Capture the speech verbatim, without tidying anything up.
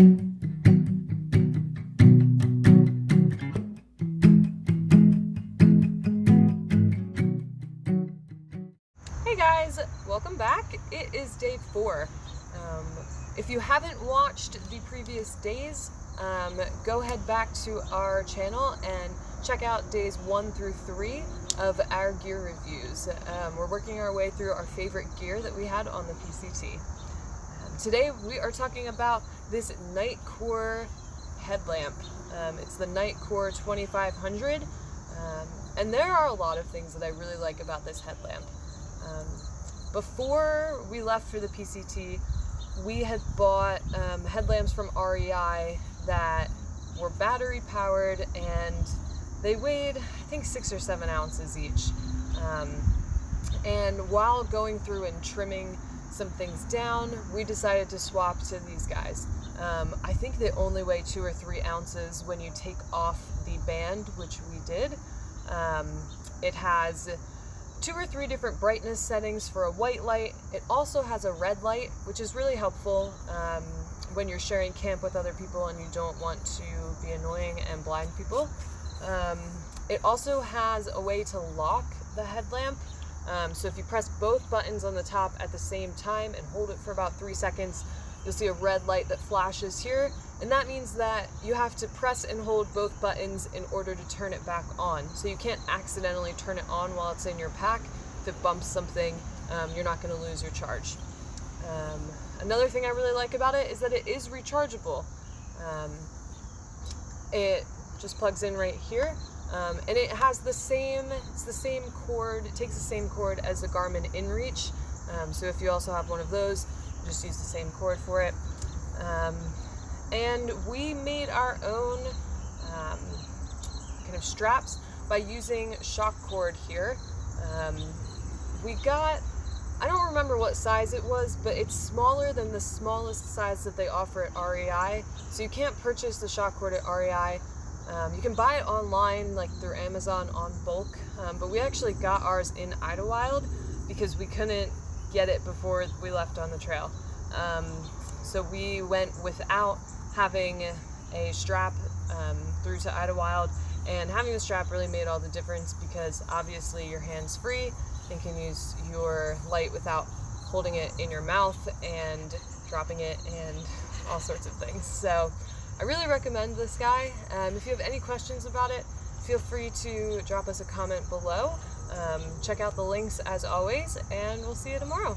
Hey guys, welcome back. It is day four. Um, if you haven't watched the previous days, um, go head back to our channel and check out days one through three of our gear reviews. Um, we're working our way through our favorite gear that we had on the P C T. Um, today we are talking about this Nitecore headlamp. Um, it's the Nitecore twenty-five hundred, um, and there are a lot of things that I really like about this headlamp. Um, before we left for the P C T, we had bought um, headlamps from R E I that were battery powered, and they weighed, I think, six or seven ounces each. Um, and while going through and trimming some things down, we decided to swap to these guys. Um, I think they only weigh two or three ounces when you take off the band, which we did. Um, it has two or three different brightness settings for a white light. It also has a red light, which is really helpful um, when you're sharing camp with other people and you don't want to be annoying and blind people. Um, it also has a way to lock the headlamp. Um, so if you press both buttons on the top at the same time and hold it for about three seconds, you'll see a red light that flashes here. And that means that you have to press and hold both buttons in order to turn it back on. So you can't accidentally turn it on while it's in your pack. If it bumps something, um, you're not going to lose your charge. Um, another thing I really like about it is that it is rechargeable. Um, it just plugs in right here, um, and it has the same, it's the same cord, it takes the same cord as the Garmin inReach, um, so if you also have one of those, just use the same cord for it. Um, and we made our own um, kind of straps by using shock cord here. Um, we got, I don't remember what size it was, but it's smaller than the smallest size that they offer at R E I, so you can't purchase the shock cord at R E I. Um, you can buy it online, like through Amazon on bulk, um, but we actually got ours in Idyllwild because we couldn't get it before we left on the trail. Um, so we went without having a strap um, through to Idyllwild, and having the strap really made all the difference because obviously your hand's free and can use your light without holding it in your mouth and dropping it and all sorts of things. So I really recommend this guy. Um, if you have any questions about it, feel free to drop us a comment below. Um, check out the links as always, and we'll see you tomorrow.